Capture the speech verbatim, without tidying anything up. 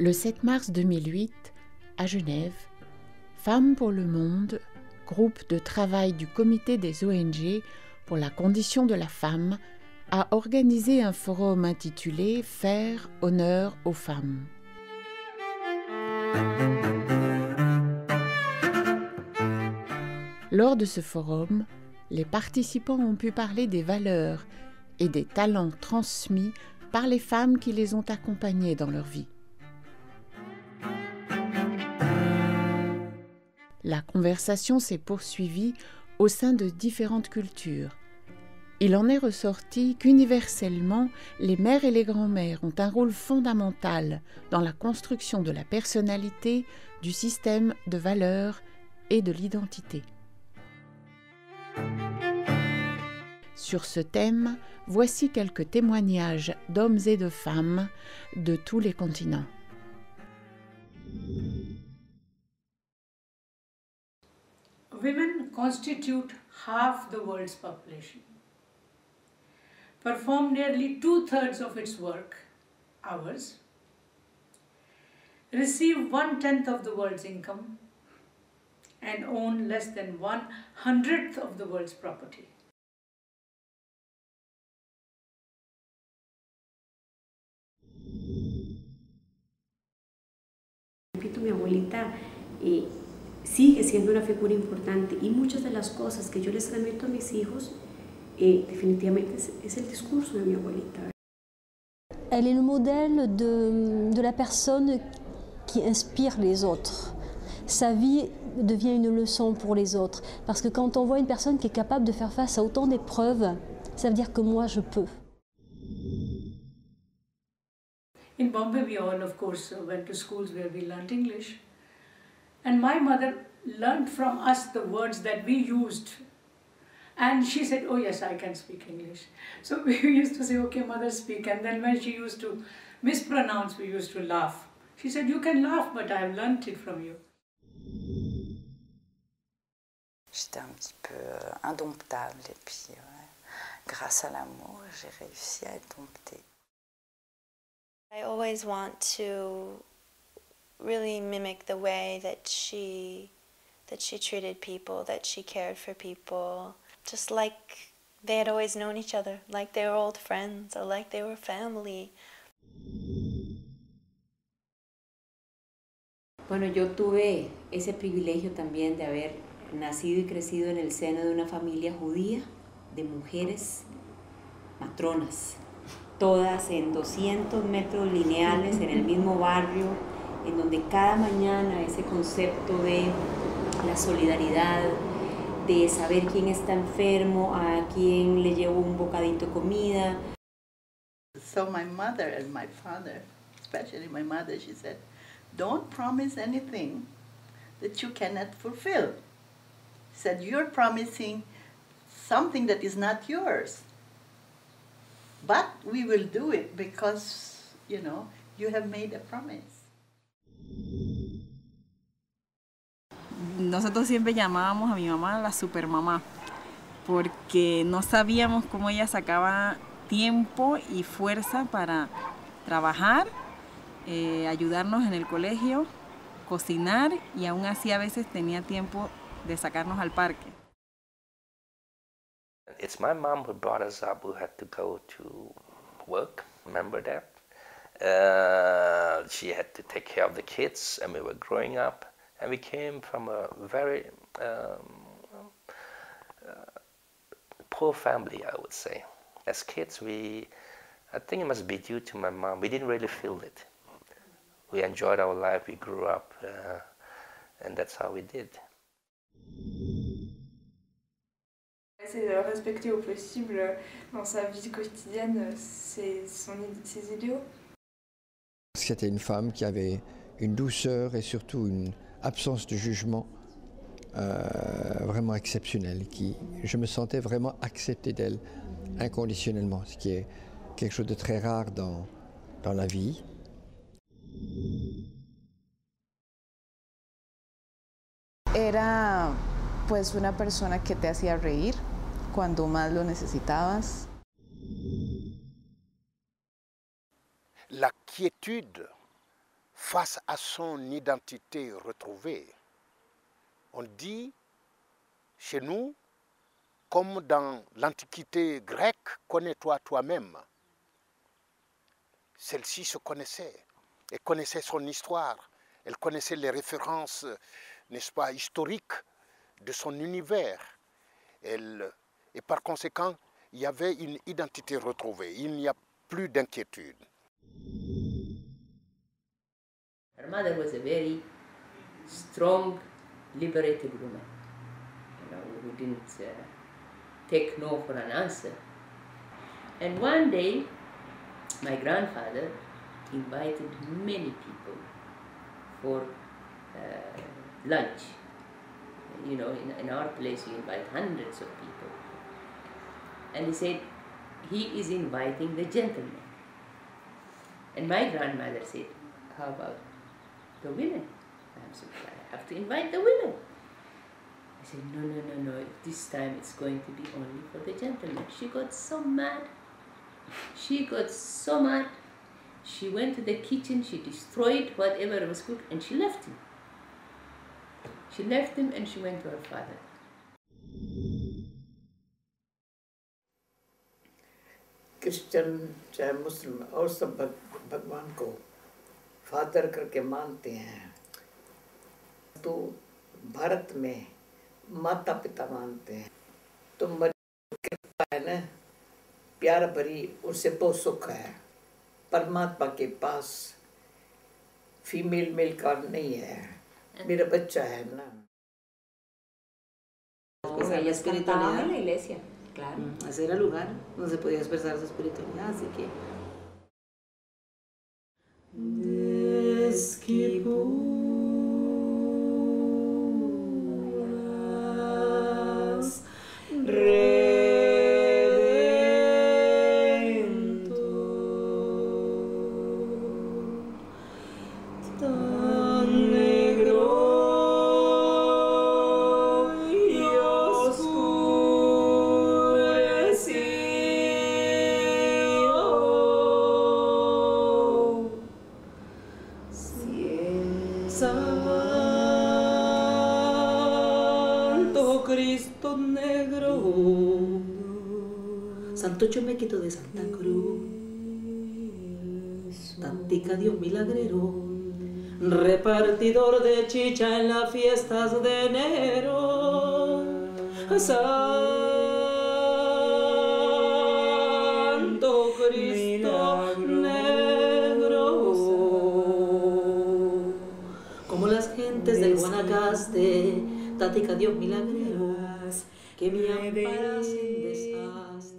Le sept mars deux mille huit, à Genève, Femmes pour le Monde, groupe de travail du Comité des O N G pour la condition de la femme, a organisé un forum intitulé « Faire honneur aux femmes ». Lors de ce forum, les participants ont pu parler des valeurs et des talents transmis par les femmes qui les ont accompagnées dans leur vie. La conversation s'est poursuivie au sein de différentes cultures. Il en est ressorti qu'universellement, les mères et les grands-mères ont un rôle fondamental dans la construction de la personnalité, du système de valeurs et de l'identité. Sur ce thème, voici quelques témoignages d'hommes et de femmes de tous les continents. Women constitute half the world's population, perform nearly two-thirds of its work hours, receive one-tenth of the world's income, and own less than one-hundredth of the world's property. Mi abuelita eh, sigue siendo una figura importante y muchas de las cosas que yo les transmito a mis hijos eh, definitivamente es, es el discurso de mi abuelita. Elle est le modèle de, de la personne qui inspire les autres. Sa vie devient une leçon pour les autres parce que quand on voit une personne qui est capable de faire face à autant d'épreuves, ça veut dire que moi je peux. In Bombay, we all, of course, went to schools where we learnt English. And my mother learnt from us the words that we used. And she said, oh yes, I can speak English. So we used to say, okay, mother, speak. And then when she used to mispronounce, we used to laugh. She said, you can laugh, but I've learnt it from you. J'étais un petit peu indomptable. Et puis, ouais, grâce à l'amour, j'ai réussi à être domptée. I always want to really mimic the way that she, that she treated people, that she cared for people, just like they had always known each other, like they were old friends or like they were family. Bueno, yo tuve ese privilegio también de haber nacido y crecido en el seno de una familia judía, de mujeres matronas. Todas en doscientos metros lineales, en el mismo barrio, en donde cada mañana ese concepto de la solidaridad, de saber quién está enfermo, a quién le llevo un bocadito de comida. So my mother and my father, especially my mother, she said, don't promise anything that you cannot fulfill. She said, you're promising something that is not yours. But we will do it because, you know, you have made a promise. Nosotros siempre llamábamos a mi mamá la supermamá porque no sabíamos cómo ella sacaba tiempo y fuerza para trabajar, eh, ayudarnos en el colegio, cocinar y aún así a veces tenía tiempo de sacarnos al parque. It's my mom who brought us up, who had to go to work, remember that? Uh, she had to take care of the kids, and we were growing up, and we came from a very um, uh, poor family, I would say. As kids, we, I think it must be due to my mom, we didn't really feel it. We enjoyed our life, we grew up, uh, and that's how we did. C'est de le respecter au possible dans sa vie quotidienne, c'est ses idéaux. C'était une femme qui avait une douceur et surtout une absence de jugement euh, vraiment exceptionnelle. Qui, je me sentais vraiment accepté d'elle inconditionnellement, ce qui est quelque chose de très rare dans, dans la vie. Era pues una persona que te hacía reír cuando más lo necesitabas. La quiétude face à son identité retrouvée. On dit, chez nous, comme dans l'Antiquité grecque, connais-toi toi-même. Celle-ci se connaissait, elle connaissait son histoire, elle connaissait les références, n'est-ce pas, historiques de son univers. Elle, et par conséquent, il y avait une identité retrouvée, il n'y a plus d'inquiétude. Her mother was a very strong, liberated woman, you know, who didn't uh, take no for an answer. And one day, my grandfather invited many people for uh, lunch. You know, in, in our place, you invite hundreds of people. And he said, he is inviting the gentlemen. And my grandmother said, how about the women? I'm so glad I have to invite the women. I said, no, no, no, no, this time it's going to be only for the gentlemen. She got so mad. She got so mad. She went to the kitchen, she destroyed whatever was cooked, and she left him. She left him and she went to her father. Christian चाहे मुस्लिम और सब भगवान को फादर करके मानते हैं, तो भारत में माता पिता मानते हैं, तो मर्यादा है ना, प्यार भरी उनसे बहुत सुख है, परमात्मा के पास फीमेल मेल का नहीं है, मेरा बच्चा है ना। Ella espiritualidad en la iglesia, claro. Ese era el lugar donde se podía expresar su espiritualidad, así que. Desde yo me quito de Santa Cruz, Tantica Dios milagrero, repartidor de chicha en las fiestas de enero. Santo Cristo negro, como las gentes del Guanacaste, Tantica Dios milagrero, que me amparas sin desastre.